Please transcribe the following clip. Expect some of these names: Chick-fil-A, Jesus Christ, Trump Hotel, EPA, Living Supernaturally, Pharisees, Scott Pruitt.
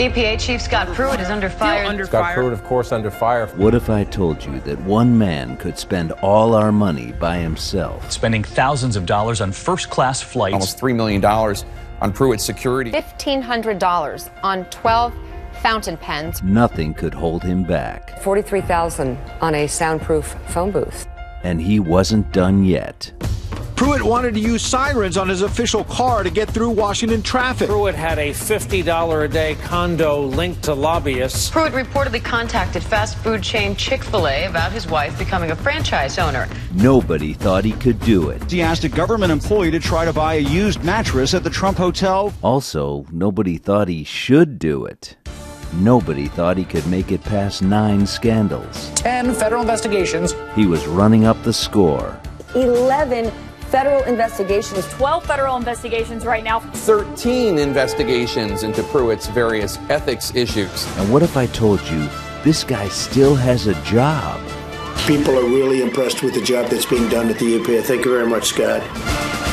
EPA Chief Scott Pruitt is under fire. Scott Pruitt, of course, under fire. What if I told you that one man could spend all our money by himself? Spending thousands of dollars on first-class flights. Almost $3 million on Pruitt's security. $1,500 on 12 fountain pens. Nothing could hold him back. $43,000 on a soundproof phone booth. And he wasn't done yet. Pruitt wanted to use sirens on his official car to get through Washington traffic. Pruitt had a $50 a day condo linked to lobbyists. Pruitt reportedly contacted fast food chain Chick-fil-A about his wife becoming a franchise owner. Nobody thought he could do it. He asked a government employee to try to buy a used mattress at the Trump Hotel. Also, nobody thought he should do it. Nobody thought he could make it past 9 scandals. 10 federal investigations. He was running up the score. 11 federal investigations. 12 federal investigations right now. 13 investigations into Pruitt's various ethics issues. And what if I told you this guy still has a job? People are really impressed with the job that's being done at the EPA. Thank you very much, Scott.